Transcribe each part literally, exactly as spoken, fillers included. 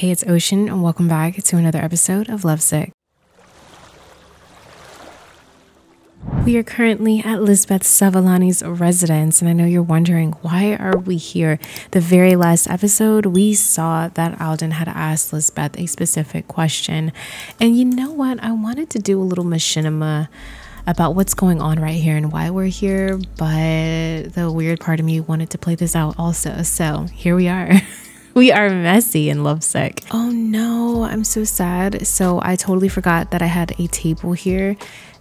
Hey, it's Ocean, and welcome back to another episode of Lovesick. We are currently at Lizbeth Savalani's residence, and I know you're wondering, why are we here? The very last episode, we saw that Alden had asked Lizbeth a specific question. And you know what? I wanted to do a little machinima about what's going on right here and why we're here, but the weird part of me wanted to play this out also. So here we are. We are messy and lovesick. Oh no, I'm so sad. So I totally forgot that I had a table here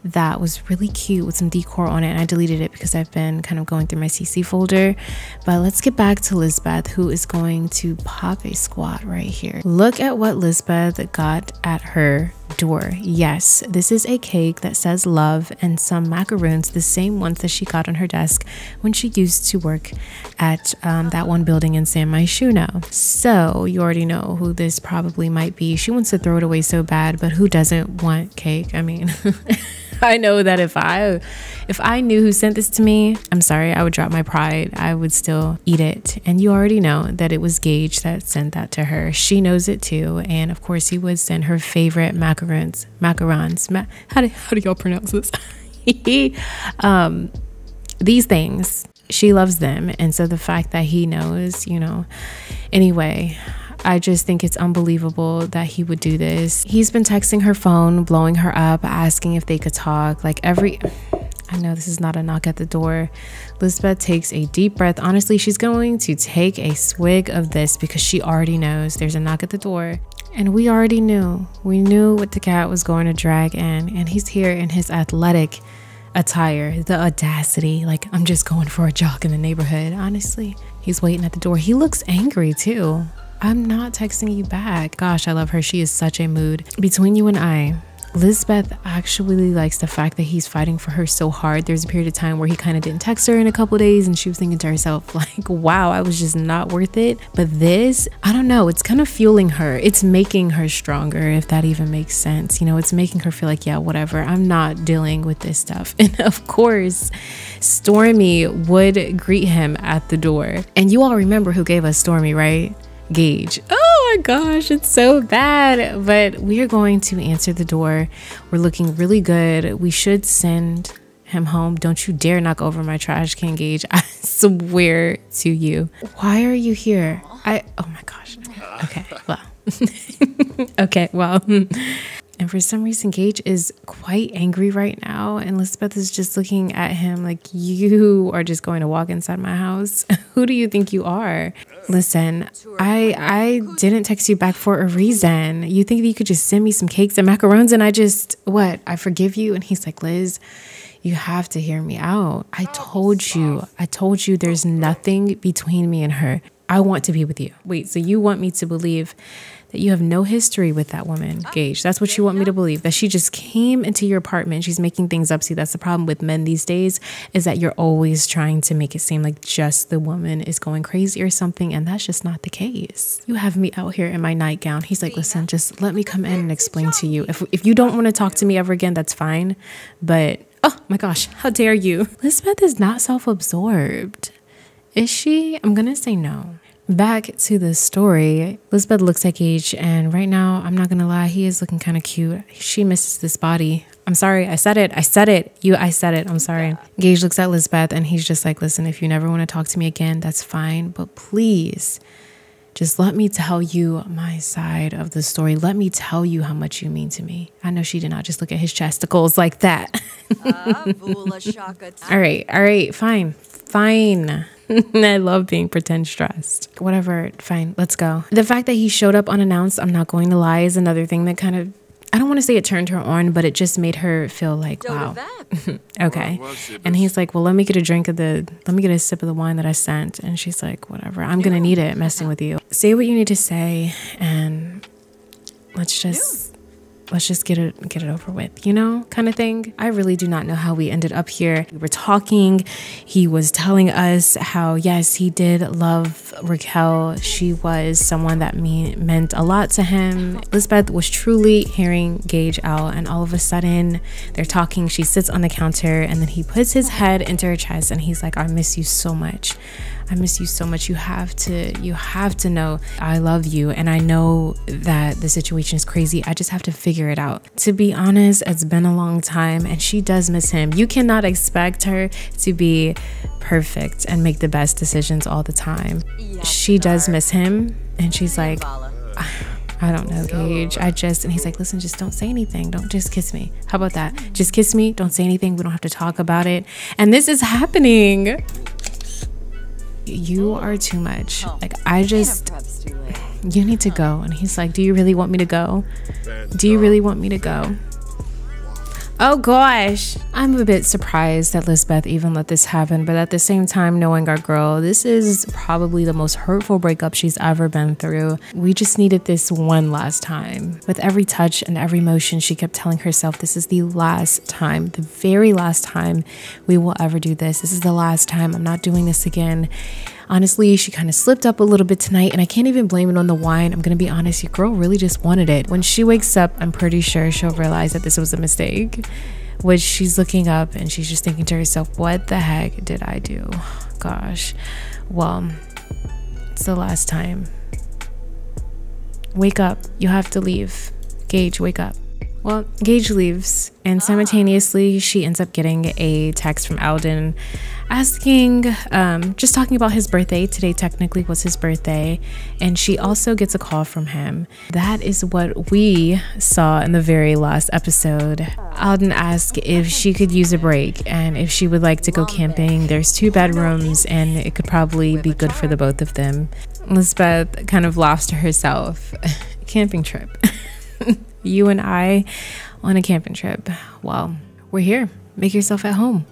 that was really cute with some decor on it, and I deleted it because I've been kind of going through my C C folder. But let's get back to Lizbeth, who is going to pop a squat right here. Look at what Lizbeth got at her door. Yes, this is a cake that says love and some macaroons, the same ones that she got on her desk when she used to work at um, that one building in San Myshuno. So you already know who this probably might be. She wants to throw it away so bad, but who doesn't want cake? I mean, I know that if I if I knew who sent this to me, I'm sorry, I would drop my pride. I would still eat it. And you already know that it was Gage that sent that to her. She knows it too. And of course, he would send her favorite macarons, macarons. Ma how do, how do y'all pronounce this? um, these things. She loves them. And so the fact that he knows, you know, anyway, I just think it's unbelievable that he would do this. He's been texting her phone, blowing her up, asking if they could talk. Like every... I know this is not a knock at the door. Lizbeth takes a deep breath. Honestly, she's going to take a swig of this because she already knows there's a knock at the door. And we already knew. We knew what the cat was going to drag in. And he's here in his athletic attire. The audacity. Like, I'm just going for a jog in the neighborhood. Honestly, he's waiting at the door. He looks angry too. I'm not texting you back. Gosh, I love her. She is such a mood. Between you and I, Lizbeth actually likes the fact that he's fighting for her so hard. There's a period of time where he kind of didn't text her in a couple days, and she was thinking to herself, like, wow, I was just not worth it. But this, I don't know, it's kind of fueling her. It's making her stronger, if that even makes sense. You know, it's making her feel like, yeah, whatever, I'm not dealing with this stuff. And of course, Stormy would greet him at the door. And you all remember who gave us Stormy, right? Gage. Oh my gosh, it's so bad. But we are going to answer the door. We're looking really good. We should send him home. Don't you dare knock over my trash can, Gage. I swear to you. Why are you here? I oh my gosh. Okay, well. Okay, well. And for some reason, Gage is quite angry right now. And Lizbeth is just looking at him like, you are just going to walk inside my house? Who do you think you are? Listen, I I didn't text you back for a reason. You think that you could just send me some cakes and macarons and I just, what, I forgive you? And he's like, Liz, you have to hear me out. I told you. I told you there's nothing between me and her. I want to be with you. Wait, so you want me to believe that you have no history with that woman, Gage? That's what you want me to believe, that she just came into your apartment. She's making things up. See, that's the problem with men these days, is that you're always trying to make it seem like just the woman is going crazy or something, and that's just not the case. You have me out here in my nightgown. He's like, listen, just let me come in and explain to you. If, if you don't want to talk to me ever again, that's fine. But, oh my gosh, how dare you? Lizbeth is not self-absorbed. Is she? I'm gonna say no. Back to the story, Lizbeth looks at Gage, and right now, I'm not gonna lie, he is looking kind of cute. She misses this body. I'm sorry, I said it, I said it, you, I said it, I'm sorry. Gage looks at Lizbeth, and he's just like, listen, if you never wanna talk to me again, that's fine, but please, just let me tell you my side of the story. Let me tell you how much you mean to me. I know she did not just look at his chesticles like that. All right, all right, fine, fine. I love being pretend stressed. Whatever, fine, let's go. The fact that he showed up unannounced, I'm not going to lie, is another thing that kind of, I don't want to say it turned her on, but it just made her feel like, wow, okay. And he's like, well, let me get a drink of the, let me get a sip of the wine that I sent. And she's like, whatever, I'm going to need it messing with you. Say what you need to say and let's just... let's just get it get it over with, you know, kind of thing. I really do not know how we ended up here. We were talking. He was telling us how, yes, he did love Raquel. She was someone that me meant a lot to him. Lizbeth was truly hearing Gage out, and all of a sudden, they're talking. She sits on the counter, and then he puts his head into her chest, and he's like, I miss you so much. I miss you so much. You have to, you have to know I love you. And I know that the situation is crazy. I just have to figure it out. To be honest, it's been a long time and she does miss him. You cannot expect her to be perfect and make the best decisions all the time. She does miss him and she's like, I don't know, Gage. I just, and he's like, listen, just don't say anything. Don't just kiss me. How about that? Just kiss me. Don't say anything. We don't have to talk about it. And this is happening. You are too much. Like, I just, you need to go. And he's like, do you really want me to go? Do you really want me to go? Oh gosh, I'm a bit surprised that Lizbeth even let this happen, but at the same time, knowing our girl, this is probably the most hurtful breakup she's ever been through. We just needed this one last time. With every touch and every motion, she kept telling herself, this is the last time, the very last time we will ever do this. This is the last time. I'm not doing this again. Honestly, she kind of slipped up a little bit tonight, and I can't even blame it on the wine. I'm gonna be honest, your girl really just wanted it. When she wakes up, I'm pretty sure she'll realize that this was a mistake, which she's looking up and she's just thinking to herself, what the heck did I do? Gosh, well, it's the last time. Wake up, you have to leave. Gage, wake up. Well, Gage leaves, and simultaneously, she ends up getting a text from Alden asking, um, just talking about his birthday. Today technically was his birthday, and she also gets a call from him. That is what we saw in the very last episode. Alden asked if she could use a break and if she would like to go camping. There's two bedrooms, and it could probably be good for the both of them. Lizbeth kind of laughs to herself. Camping trip. You and I on a camping trip. Well, we're here. Make yourself at home,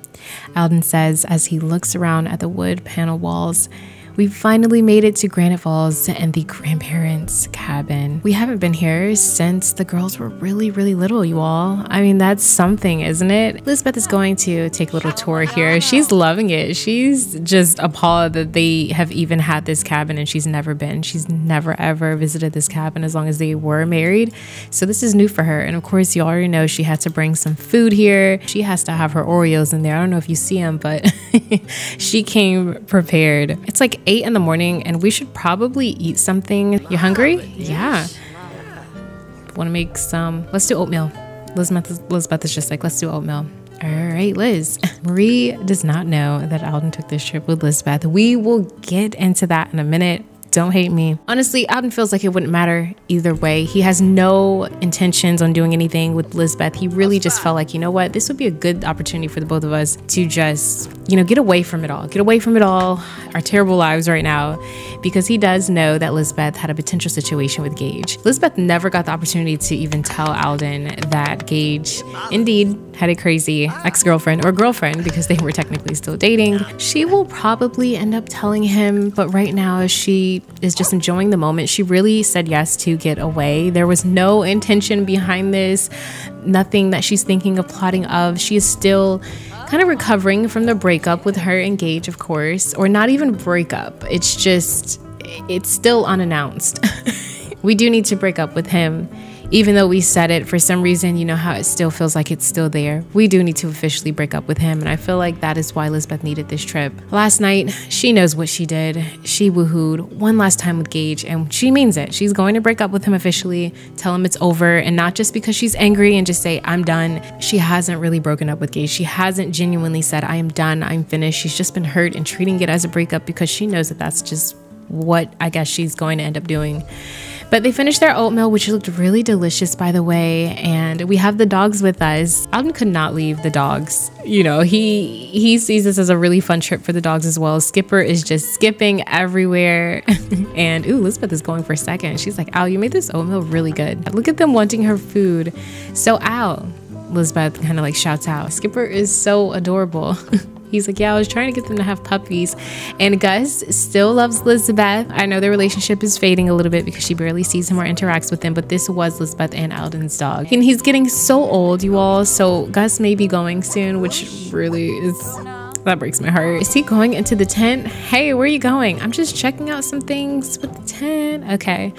Alden says as he looks around at the wood panel walls. We've finally made it to Granite Falls and the grandparents' cabin. We haven't been here since the girls were really, really little, you all. I mean, that's something, isn't it? Lizbeth is going to take a little tour here. She's loving it. She's just appalled that they have even had this cabin and she's never been. She's never, ever visited this cabin as long as they were married. So this is new for her. And of course, you already know she had to bring some food here. She has to have her Oreos in there. I don't know if you see them, but she came prepared. It's like eight in the morning and we should probably eat something. You hungry? Yeah. Want to make some, let's do oatmeal. Lizbeth, Lizbeth is just like, let's do oatmeal. All right, Liz. Marie does not know that Alden took this trip with Lizbeth. We will get into that in a minute. Don't hate me. Honestly, Alden feels like it wouldn't matter either way. He has no intentions on doing anything with Lizbeth. He really just felt like, you know what? This would be a good opportunity for the both of us to just, you know, get away from it all. Get away from it all, our terrible lives right now, because he does know that Lizbeth had a potential situation with Gage. Lizbeth never got the opportunity to even tell Alden that Gage indeed had a crazy ex-girlfriend or girlfriend, because they were technically still dating. She will probably end up telling him, but right now she is just enjoying the moment. She really said yes to get away. There was no intention behind this, nothing that she's thinking of, plotting of. She is still kind of recovering from the breakup with her and Gage, of course, or not even breakup. It's just, it's still unannounced. We do need to break up with him. Even though we said it, for some reason, you know how it still feels like it's still there. We do need to officially break up with him, and I feel like that is why Lizbeth needed this trip. Last night, she knows what she did. She woohooed one last time with Gage, and she means it. She's going to break up with him officially, tell him it's over, and not just because she's angry and just say, I'm done. She hasn't really broken up with Gage. She hasn't genuinely said, I am done, I'm finished. She's just been hurt and treating it as a breakup because she knows that that's just what I guess she's going to end up doing. But they finished their oatmeal, which looked really delicious, by the way. And we have the dogs with us. Alden could not leave the dogs. You know, he he sees this as a really fun trip for the dogs as well. Skipper is just skipping everywhere. And ooh, Lizbeth is going for a second. She's like, Al, you made this oatmeal really good. Look at them wanting her food. So Al, Lizbeth kind of like shouts out, Skipper is so adorable. He's like, yeah, I was trying to get them to have puppies. And Gus still loves Lizbeth. I know their relationship is fading a little bit because she barely sees him or interacts with him, but this was Lizbeth and Alden's dog. And he's getting so old, you all. So Gus may be going soon, which really is, that breaks my heart. Is he going into the tent? Hey, where are you going? I'm just checking out some things with the tent. Okay.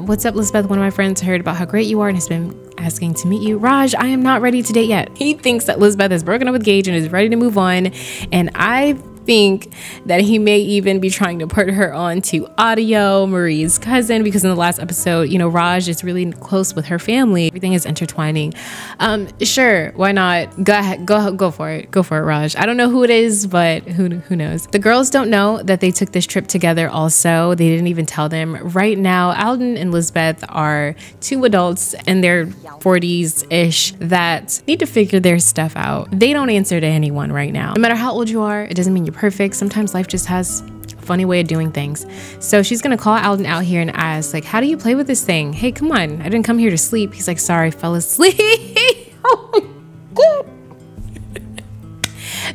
What's up, Lizbeth? One of my friends heard about how great you are and has been asking to meet you. Raj, I am not ready to date yet. He thinks that Lizbeth has broken up with Gage and is ready to move on. And I think that he may even be trying to put her on to Audio, Marie's cousin, because in the last episode, you know, Raj is really close with her family. Everything is intertwining. Um, sure, why not? Go ahead, go go for it. Go for it, Raj. I don't know who it is, but who who knows? The girls don't know that they took this trip together also. They didn't even tell them. Right now, Alden and Lizbeth are two adults in their forties-ish that need to figure their stuff out. They don't answer to anyone right now. No matter how old you are, it doesn't mean you're perfect. Sometimes life just has a funny way of doing things. So she's gonna call Alden out here and ask, like, how do you play with this thing? Hey, come on, I didn't come here to sleep. He's like, sorry, fell asleep.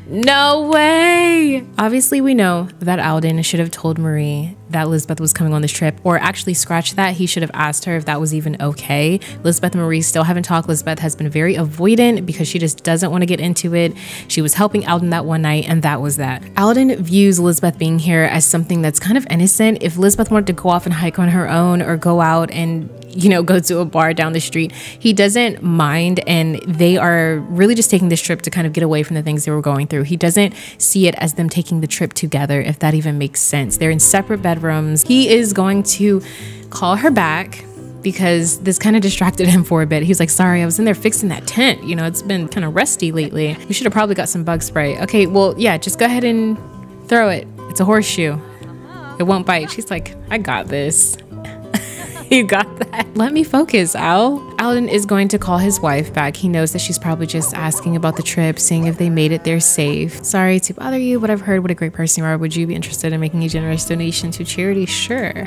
No way. Obviously, we know that Alden should have told Marie that Lizbeth was coming on this trip, or actually scratch that. He should have asked her if that was even okay. Lizbeth and Marie still haven't talked. Lizbeth has been very avoidant because she just doesn't want to get into it. She was helping Alden that one night, and that was that. Alden views Lizbeth being here as something that's kind of innocent. If Lizbeth wanted to go off and hike on her own or go out and, you know, go to a bar down the street, he doesn't mind, and they are really just taking this trip to kind of get away from the things they were going through. He doesn't see it as them taking the trip together, if that even makes sense. They're in separate bedrooms. He is going to call her back because this kind of distracted him for a bit. He was like, sorry, I was in there fixing that tent. You know, it's been kind of rusty lately. We should have probably got some bug spray. Okay, well, yeah, just go ahead and throw it. It's a horseshoe. It won't bite. She's like, I got this. You got that. Let me focus, Al. Alden is going to call his wife back. He knows that she's probably just asking about the trip, seeing if they made it there safe. Sorry to bother you, but I've heard what a great person you are. Would you be interested in making a generous donation to charity? Sure.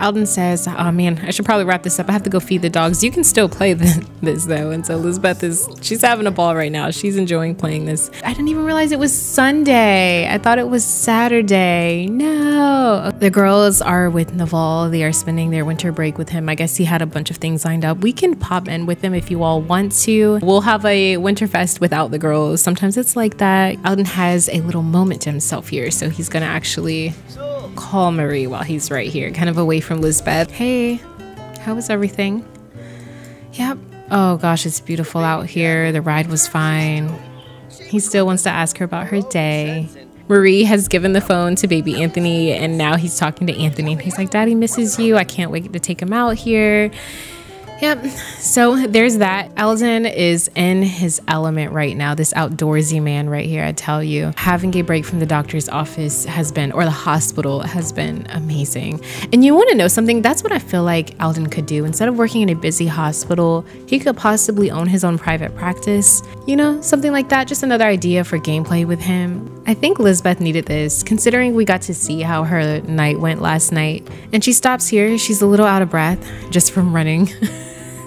Alden says, oh man, I should probably wrap this up. I have to go feed the dogs. You can still play this, this though. And so Lizbeth is, she's having a ball right now. She's enjoying playing this. I didn't even realize it was Sunday. I thought it was Saturday. No. The girls are with Naval. They are spending their winter break with him. I guess he had a bunch of things lined up. We can pop in with them if you all want to. We'll have a Winterfest without the girls. Sometimes it's like that. Alden has a little moment to himself here. So he's gonna actually call Marie while he's right here, kind of away from Lizbeth. Hey, how was everything? Yep. Oh gosh, it's beautiful out here. The ride was fine. He still wants to ask her about her day. Marie has given the phone to baby Anthony, and now he's talking to Anthony, and he's like, Daddy misses you. I can't wait to take him out here. Yep, so there's that. Alden is in his element right now, this outdoorsy man right here, I tell you. Having a break from the doctor's office has been, or the hospital, has been amazing. And you wanna know something? That's what I feel like Alden could do. Instead of working in a busy hospital, he could possibly own his own private practice. You know, something like that, just another idea for gameplay with him. I think Lizbeth needed this, considering we got to see how her night went last night. And she stops here, she's a little out of breath, just from running.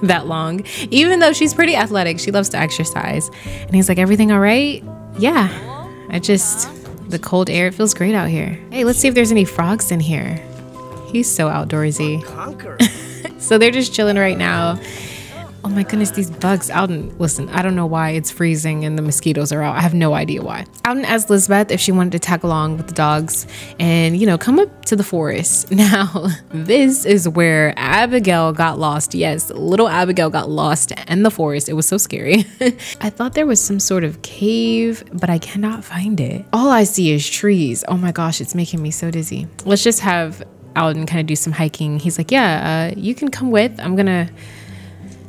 That long, even though she's pretty athletic. She loves to exercise. And he's like, everything all right? Yeah, I just, the cold air, it feels great out here. Hey, let's see if there's any frogs in here. He's so outdoorsy. So they're just chilling right now. Oh my goodness, these bugs. Alden, listen, I don't know why it's freezing and the mosquitoes are out. I have no idea why. Alden asked Lizbeth if she wanted to tag along with the dogs and, you know, come up to the forest. Now, this is where Abigail got lost. Yes, little Abigail got lost in the forest. It was so scary. I thought there was some sort of cave, but I cannot find it. All I see is trees. Oh my gosh, it's making me so dizzy. Let's just have Alden kind of do some hiking. He's like, yeah, uh, you can come with. I'm gonna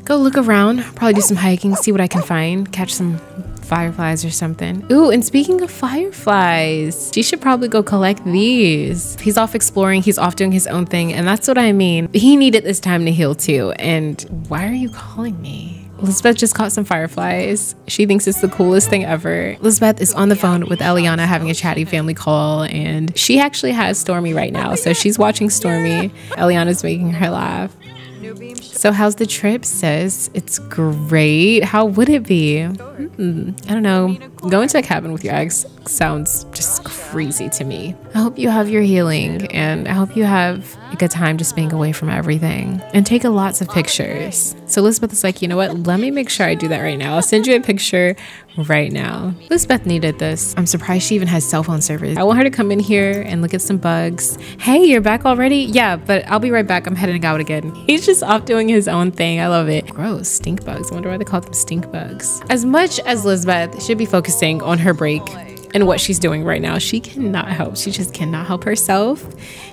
go look around, probably do some hiking, see what I can find, catch some fireflies or something. Ooh, and speaking of fireflies, she should probably go collect these. He's off exploring, he's off doing his own thing, and that's what I mean. He needed this time to heal too, and why are you calling me? Lizbeth just caught some fireflies. She thinks it's the coolest thing ever. Lizbeth is on the phone with Eliana having a chatty family call, and she actually has Stormy right now, so she's watching Stormy. Eliana's making her laugh. So how's the trip, sis? It's great. How would it be? Mm-mm. I don't know. Going to a cabin with your ex sounds just crazy to me. I hope you have your healing, and I hope you have a good time just being away from everything and take lots of pictures. So Lizbeth is like, you know what? Let me make sure I do that right now. I'll send you a picture right now. Lizbeth needed this. I'm surprised she even has cell phone service. I want her to come in here and look at some bugs. Hey, you're back already? Yeah, but I'll be right back. I'm heading out again. He's just off doing his own thing. I love it. Gross, stink bugs. I wonder why they call them stink bugs. As much as Lizbeth should be focusing on her break, and what she's doing right now. She cannot help. She just cannot help herself.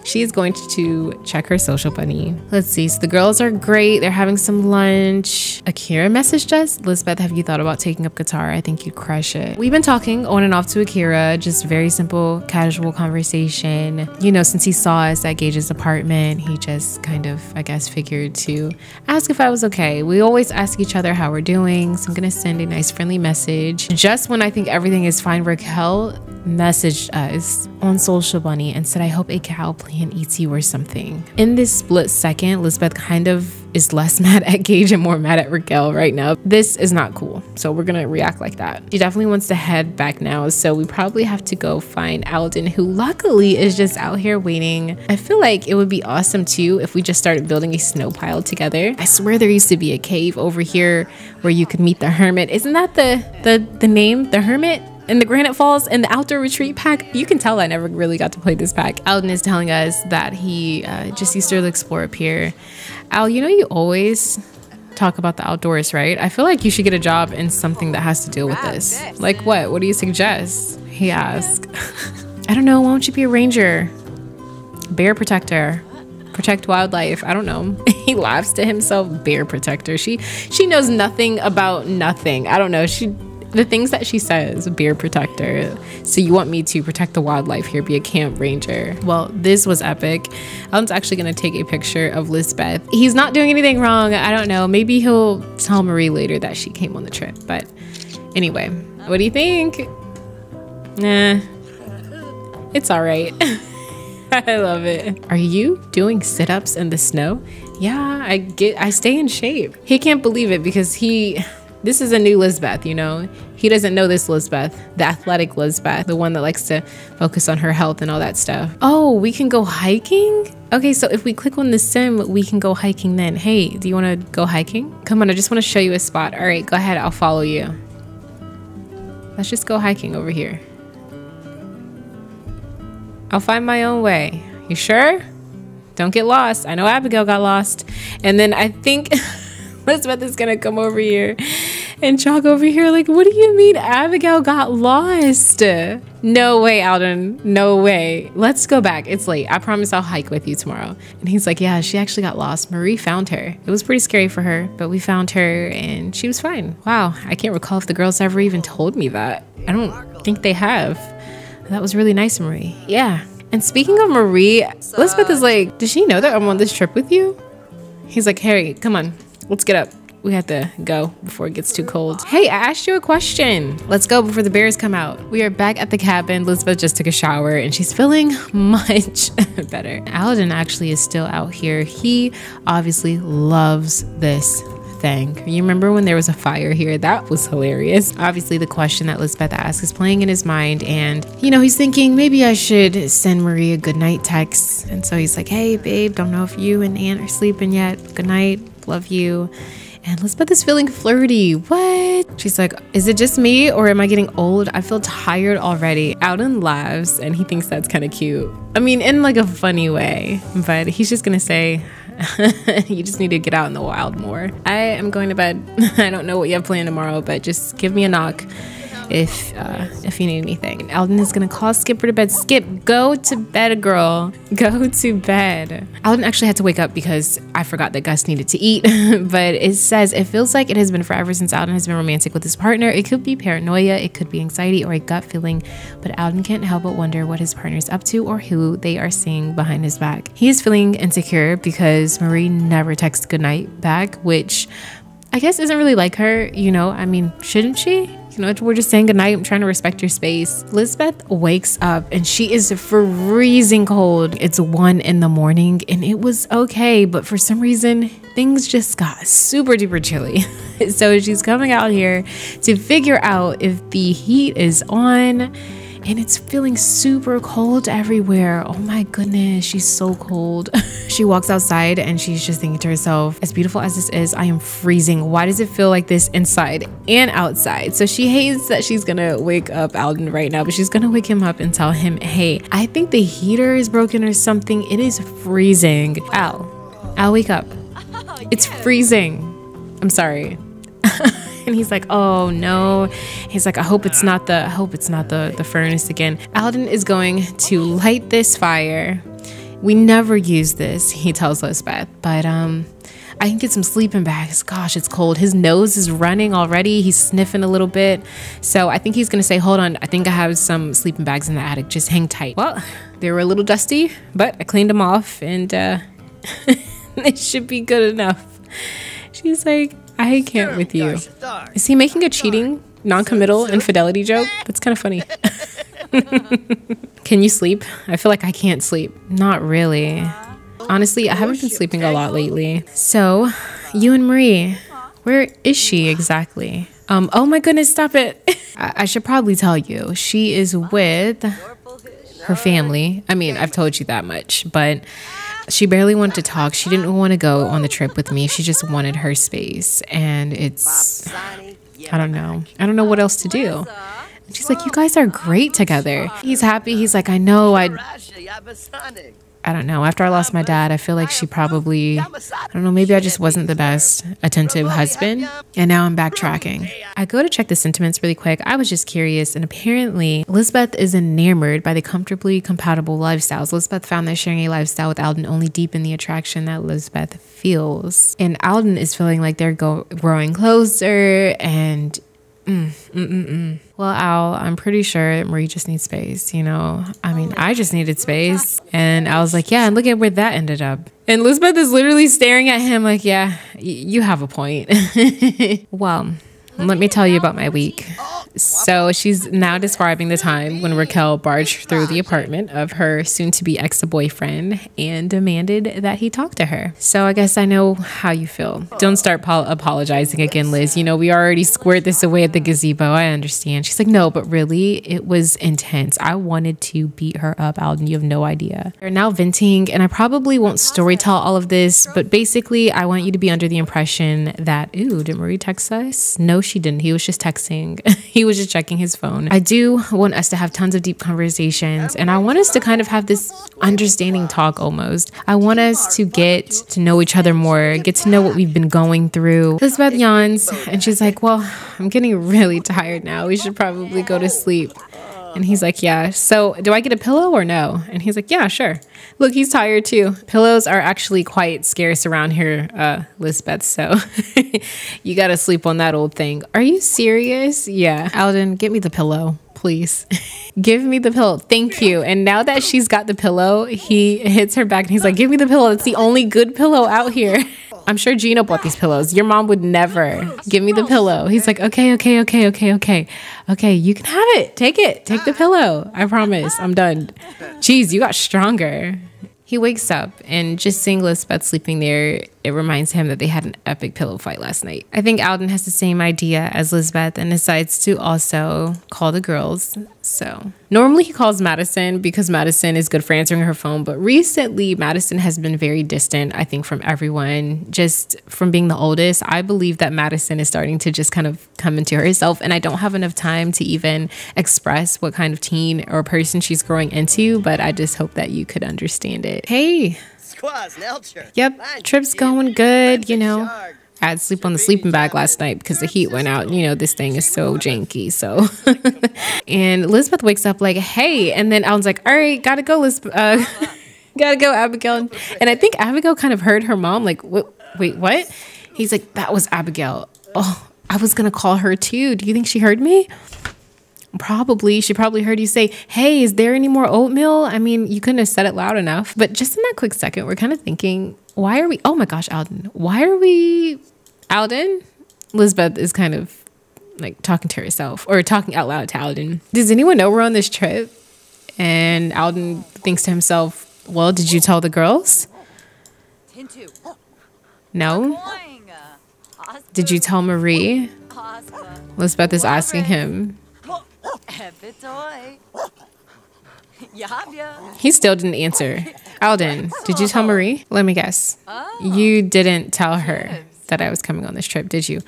She is going to check her Social Bunny. Let's see. So the girls are great. They're having some lunch. Akira messaged us. Lizbeth, have you thought about taking up guitar? I think you'd crush it. We've been talking on and off to Akira. Just very simple, casual conversation. You know, since he saw us at Gage's apartment, he just kind of, I guess, figured to ask if I was okay. We always ask each other how we're doing. So I'm going to send a nice friendly message. Just when I think everything is fine, Raquel messaged us on Social Bunny and said, I hope a cow plan eats you or something. In this split second, Lizbeth kind of is less mad at Gage and more mad at Raquel right now. This is not cool, so we're gonna react like that. She definitely wants to head back now, so we probably have to go find Alden, who luckily is just out here waiting. I feel like it would be awesome too if we just started building a snow pile together. I swear there used to be a cave over here where you could meet the hermit. Isn't that the the the name, the hermit? In the Granite Falls and the Outdoor Retreat Pack. You can tell I never really got to play this pack. Alden is telling us that he uh, just used to explore up here. Al, you know you always talk about the outdoors, right? I feel like you should get a job in something that has to deal with this. Like what? What do you suggest? He asked. I don't know. Why don't you be a ranger? Bear protector. Protect wildlife. I don't know. He laughs to himself. Bear protector. She, she knows nothing about nothing. I don't know. She... The things that she says, bear protector. So you want me to protect the wildlife here, be a camp ranger. Well, this was epic. Alden's actually gonna take a picture of Lizbeth. He's not doing anything wrong. I don't know, maybe he'll tell Marie later that she came on the trip. But anyway, what do you think? Nah, it's all right. I love it. Are you doing sit-ups in the snow? Yeah, I get, I stay in shape. He can't believe it because he, this is a new Lizbeth, you know? He doesn't know this Lizbeth, the athletic Lizbeth, the one that likes to focus on her health and all that stuff. Oh, we can go hiking? Okay, so if we click on the sim, we can go hiking then. Hey, do you wanna go hiking? Come on, I just wanna show you a spot. All right, go ahead, I'll follow you. Let's just go hiking over here. I'll find my own way. You sure? Don't get lost. I know Abigail got lost. And then I think Lizbeth is gonna come over here and chalk over here like, what do you mean Abigail got lost? No way, Alden, no way. Let's go back, it's late. I promise I'll hike with you tomorrow. And he's like, yeah, she actually got lost. Marie found her. It was pretty scary for her, but we found her and she was fine. Wow, I can't recall if the girls ever even told me that. I don't think they have. That was really nice, Marie. Yeah. And speaking of Marie, Lizbeth is like, does she know that I'm on this trip with you? He's like, Harry, come on. Let's get up. We have to go before it gets too cold. Hey, I asked you a question. Let's go before the bears come out. We are back at the cabin. Lizbeth just took a shower and she's feeling much better. Alden actually is still out here. He obviously loves this thing. You remember when there was a fire here? That was hilarious. Obviously, the question that Lizbeth asked is playing in his mind, and you know, he's thinking maybe I should send Marie a good night text. And so he's like, hey babe, don't know if you and Aunt are sleeping yet. Good night. Love you. And Lizbeth is feeling flirty. What? She's like, is it just me or am I getting old? I feel tired already. Alden laughs and he thinks that's kind of cute. I mean, in like a funny way, but he's just gonna say, you just need to get out in the wild more. I am going to bed. I don't know what you have planned tomorrow, but just give me a knock if uh, if you need anything. And Alden is gonna call Skipper to bed. Skip, go to bed, girl. Go to bed. Alden actually had to wake up because I forgot that Gus needed to eat, but it says, it feels like it has been forever since Alden has been romantic with his partner. It could be paranoia, it could be anxiety, or a gut feeling, but Alden can't help but wonder what his partner's up to or who they are seeing behind his back. He is feeling insecure because Marie never texts goodnight back, which I guess isn't really like her, you know? I mean, shouldn't she? You know, we're just saying goodnight. I'm trying to respect your space. Lizbeth wakes up and she is freezing cold. It's one in the morning and it was okay, but for some reason, things just got super duper chilly. So she's coming out here to figure out if the heat is on. And it's feeling super cold everywhere. Oh my goodness, she's so cold. She walks outside and she's just thinking to herself, as beautiful as this is, I am freezing. Why does it feel like this inside and outside? So she hates that she's gonna wake up Alden right now, but she's gonna wake him up and tell him, hey, I think the heater is broken or something. It is freezing. Al, Al, wake up. It's freezing. I'm sorry. and he's like, oh no. He's like, I hope it's not the, I hope it's not the, the furnace again. Alden is going to light this fire. We never use this, he tells Lizbeth, but um, I can get some sleeping bags. Gosh, it's cold. His nose is running already. He's sniffing a little bit. So I think he's going to say, hold on, I think I have some sleeping bags in the attic. Just hang tight. Well, they were a little dusty, but I cleaned them off and uh, it should be good enough. She's like, I can't with you. Is he making a cheating, non-committal infidelity joke? That's kind of funny. Can you sleep? I feel like I can't sleep. Not really. Honestly, I haven't been sleeping a lot lately. So, you and Marie, where is she exactly? Um, oh my goodness, stop it. I, I should probably tell you. She is with her family. I mean, I've told you that much, but she barely wanted to talk. She didn't want to go on the trip with me. She just wanted her space. And it's, I don't know. I don't know what else to do. And she's like, you guys are great together. He's happy. He's like, I know. I... I don't know. After I lost my dad, I feel like she probably, I don't know, maybe I just wasn't the best attentive husband. And now I'm backtracking. I go to check the sentiments really quick. I was just curious. And apparently, Lizbeth is enamored by the comfortably compatible lifestyles. Lizbeth found that sharing a lifestyle with Alden only deepened the attraction that Lizbeth feels. And Alden is feeling like they're go growing closer and Mm, mm, mm, mm. Well, Al, I'm pretty sure Marie just needs space, you know? I mean, I just needed space. And I was like, yeah, and look at where that ended up. And Lizbeth is literally staring at him like, yeah, you have a point. Well, let me tell you about my week. So she's now describing the time when Raquel barged through the apartment of her soon-to-be ex-boyfriend and demanded that he talk to her. So I guess I know how you feel. Don't start apologizing again, Liz. You know, we already squared this away at the gazebo. I understand. She's like, no, but really, it was intense. I wanted to beat her up, Alden. You have no idea. They're now venting, and I probably won't storytell all of this, but basically, I want you to be under the impression that, ooh, did Marie text us? No, she She didn't. He was just texting. He was just checking his phone. I do want us to have tons of deep conversations, and I want us to kind of have this understanding talk almost. I want us to get to know each other more, get to know what we've been going through. Lizbeth yawns, and she's like, well, I'm getting really tired now. We should probably go to sleep. And he's like, yeah, so do I get a pillow or no? And he's like, yeah, sure. Look, he's tired too. Pillows are actually quite scarce around here, uh, Lizbeth, so you gotta sleep on that old thing. Are you serious? Yeah. Alden, get me the pillow, please. Give me the pillow. Thank you. And now that she's got the pillow, he hits her back and he's like, give me the pillow. It's the only good pillow out here. I'm sure Gino bought these pillows. Your mom would never. Give me the pillow. He's like, okay, okay, okay, okay, okay. Okay, you can have it. Take it. Take the pillow. I promise. I'm done. Jeez, you got stronger. He wakes up and just seeing Lizbeth sleeping there, it reminds him that they had an epic pillow fight last night. I think Alden has the same idea as Lizbeth and decides to also call the girls. So normally he calls Madison because Madison is good for answering her phone. But recently, Madison has been very distant, I think, from everyone. Just from being the oldest, I believe that Madison is starting to just kind of come into herself. And I don't have enough time to even express what kind of teen or person she's growing into. But I just hope that you could understand it. Hey. Yep. Trip's going good, you know. I had sleep on the sleeping bag last night because the heat went out. You know, this thing is so janky. So, and Lizbeth wakes up like, hey. And then Alden's like, all right, gotta go, Lizbeth. Uh, gotta go, Abigail. And I think Abigail kind of heard her mom like, what? Wait, what? He's like, that was Abigail. Oh, I was going to call her too. Do you think she heard me? Probably. She probably heard you say, hey, is there any more oatmeal? I mean, you couldn't have said it loud enough. But just in that quick second, we're kind of thinking, why are we, oh my gosh, Alden, why are we, Alden? Lizbeth is kind of like talking to herself or talking out loud to Alden. Does anyone know we're on this trip? And Alden thinks to himself, well, did you tell the girls? No. Did you tell Marie? Lizbeth is asking him. He still didn't answer. Alden, did you tell Marie? Let me guess. You didn't tell her that I was coming on this trip, did you?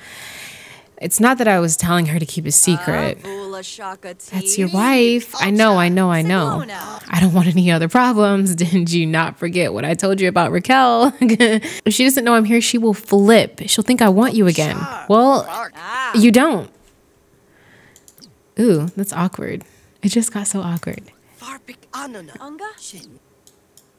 It's not that I was telling her to keep a secret. That's your wife. I know, I know, I know. I don't want any other problems. Didn't you not forget what I told you about Raquel? If she doesn't know I'm here, she will flip. She'll think I want you again. Well, you don't. Ooh, that's awkward. It just got so awkward.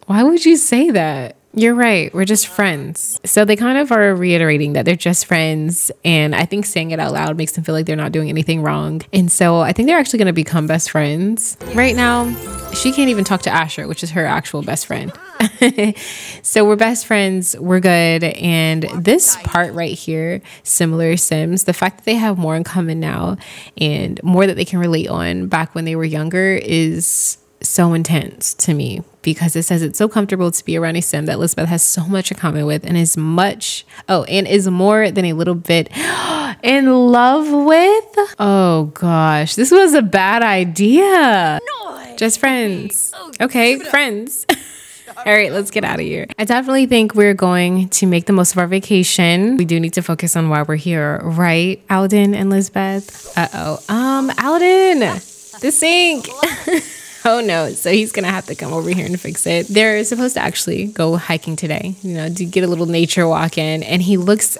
Why would you say that? You're right. We're just friends. So they kind of are reiterating that they're just friends. And I think saying it out loud makes them feel like they're not doing anything wrong. And so I think they're actually going to become best friends. Right now, she can't even talk to Asher, which is her actual best friend. So we're best friends. We're good. And this part right here, similar Sims, the fact that they have more in common now and more that they can relate on back when they were younger is so intense to me, because it says it's so comfortable to be around a sim that Lizbeth has so much in common with and is much oh and is more than a little bit in love with. Oh gosh, this was a bad idea. No, just friends. Okay, friends. All right, let's get out of here. I definitely think we're going to make the most of our vacation. We do need to focus on why we're here, right, Alden and Lizbeth? Uh-oh. Um, Alden, the sink. Oh no, so he's gonna have to come over here and fix it. They're supposed to actually go hiking today, you know, to get a little nature walk in, and he looks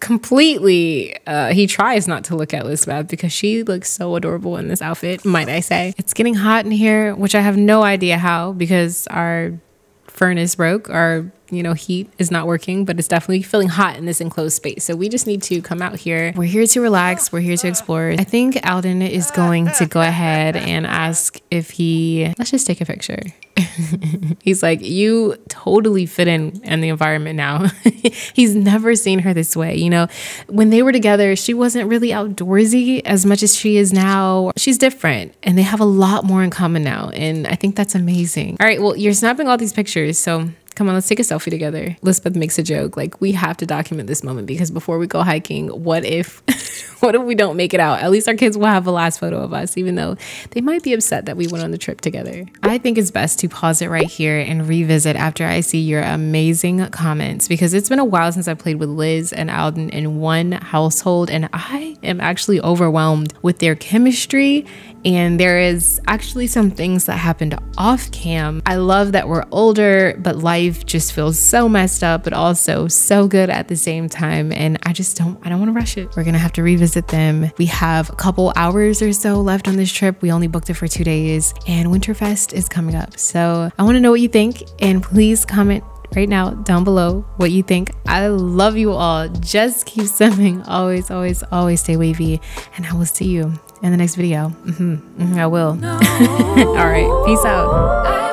completely, uh, he tries not to look at Lizbeth because she looks so adorable in this outfit, might I say. It's getting hot in here, which I have no idea how, because our furnace broke, our, you know, heat is not working, but it's definitely feeling hot in this enclosed space. So we just need to come out here. We're here to relax. We're here to explore. I think Alden is going to go ahead and ask if he, let's just take a picture. He's like, you totally fit in in the environment now. He's never seen her this way. You know, when they were together, she wasn't really outdoorsy as much as she is now. She's different, and they have a lot more in common now. And I think that's amazing. All right, well, you're snapping all these pictures, so come on, let's take a selfie together. Lizbeth makes a joke like, we have to document this moment because before we go hiking, what if what if we don't make it out? At least our kids will have a last photo of us, even though they might be upset that we went on the trip together. I think it's best to pause it right here and revisit after I see your amazing comments, because it's been a while since I played with Liz and Alden in one household, and I am actually overwhelmed with their chemistry. And there is actually some things that happened off cam. I love that we're older, but life just feels so messed up, but also so good at the same time. And I just don't, I don't wanna rush it. We're gonna have to revisit them. We have a couple hours or so left on this trip. We only booked it for two days and Winterfest is coming up. So I wanna know what you think, and please comment right now down below what you think. I love you all. Just keep simming. Always, always, always stay wavy, and I will see you in the next video. Mm-hmm. Mm-hmm. I will. No. All right. Peace out.